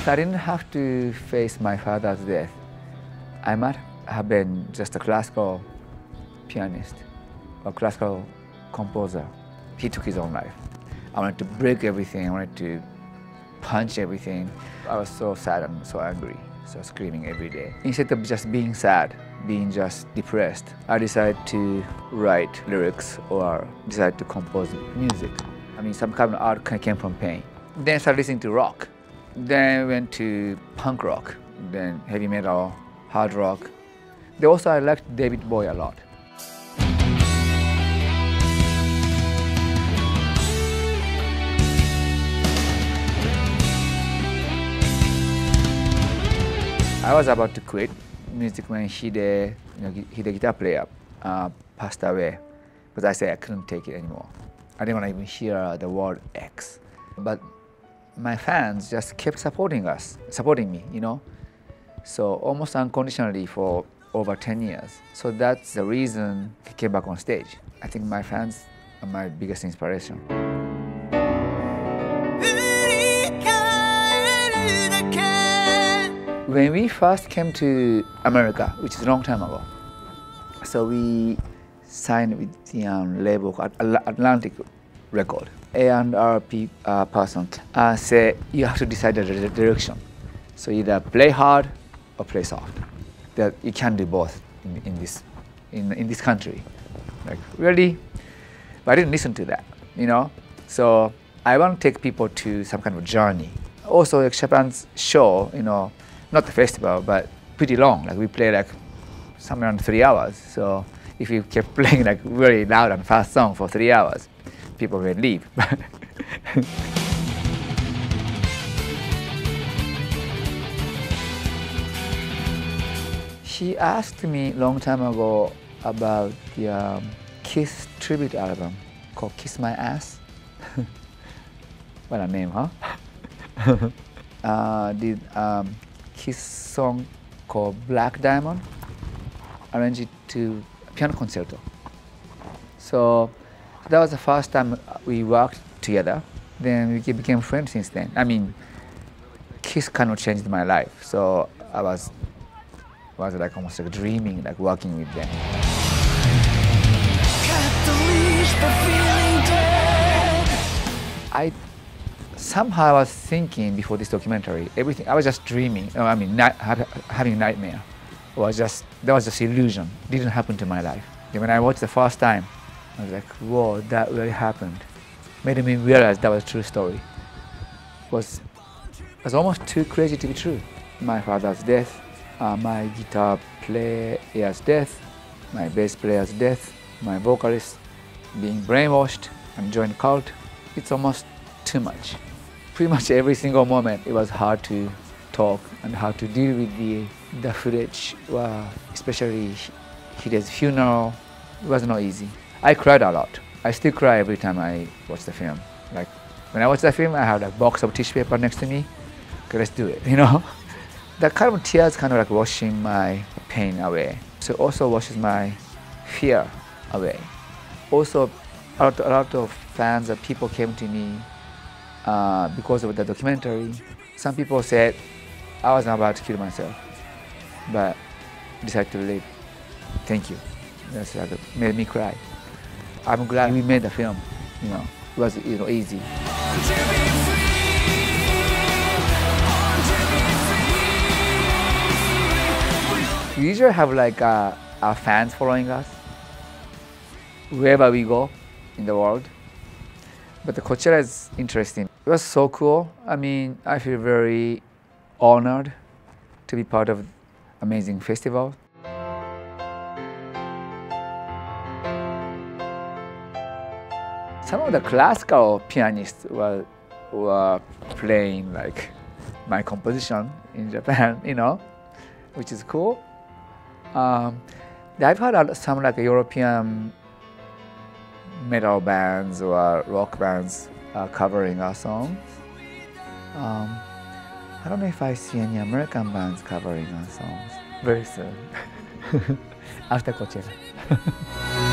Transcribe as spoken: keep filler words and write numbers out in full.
If I didn't have to face my father's death, I might have been just a classical pianist or classical composer. He took his own life. I wanted to break everything. I wanted to punch everything. I was so sad and so angry, so screaming every day. Instead of just being sad, being just depressed, I decided to write lyrics or decided to compose music. I mean, some kind of art came from pain. Then I started listening to rock. Then I went to punk rock, then heavy metal, hard rock. Then also, I liked David Bowie a lot. I was about to quit music when Hide, you know, Hide guitar player, uh, passed away. But I said I couldn't take it anymore. I didn't want to even hear the word X. But my fans just kept supporting us, supporting me, you know? So almost unconditionally for over ten years. So that's the reason I came back on stage. I think my fans are my biggest inspiration. When we first came to America, which is a long time ago, so we signed with the um, label Atlantic record. A and R uh, person uh, said, you have to decide the direction. So either play hard or play soft. That you can't do both in, in, this, in, in this country. Like, really? But I didn't listen to that, you know? So I want to take people to some kind of journey. Also, like Japan's show, you know, not the festival, but pretty long. Like we play like somewhere around three hours. So if you kept playing like really loud and fast song for three hours, people will leave. She asked me a long time ago about the um, Kiss tribute album called Kiss My Ass. What a name, huh? uh, did, um, His song called Black Diamond, arranged it to a piano concerto. So that was the first time we worked together. Then we became friends since then. I mean, Kiss kind of changed my life. So I was, was like almost like dreaming, like working with them. I Somehow I was thinking before this documentary, everything, I was just dreaming, I mean, not, having a nightmare. It was just, that was just illusion, it didn't happen to my life. And when I watched the first time, I was like, whoa, that really happened. Made me realize that was a true story. It was, it was almost too crazy to be true. My father's death, uh, my guitar player's death, my bass player's death, my vocalist being brainwashed and joined cult, it's almost too much. Pretty much every single moment, it was hard to talk and how to deal with the, the footage, well, especially Hide's funeral. It was not easy. I cried a lot. I still cry every time I watch the film. Like, when I watch the film, I have a box of tissue paper next to me. Okay, let's do it, you know? That kind of tears kind of like washing my pain away. So it also washes my fear away. Also, a lot, a lot of fans and people came to me Uh, because of the documentary. Some people said I was about to kill myself, but decided to live. Thank you. That's like, made me cry. I'm glad we made the film. You know, it was you know easy. We usually have like uh, our fans following us wherever we go in the world. But the Coachella is interesting. It was so cool. I mean, I feel very honored to be part of an amazing festival. Some of the classical pianists were, were playing like my composition in Japan, you know, which is cool. Um, I've heard some like European metal bands or rock bands uh, covering our songs. Um, I don't know if I see any American bands covering our songs very soon after Coachella.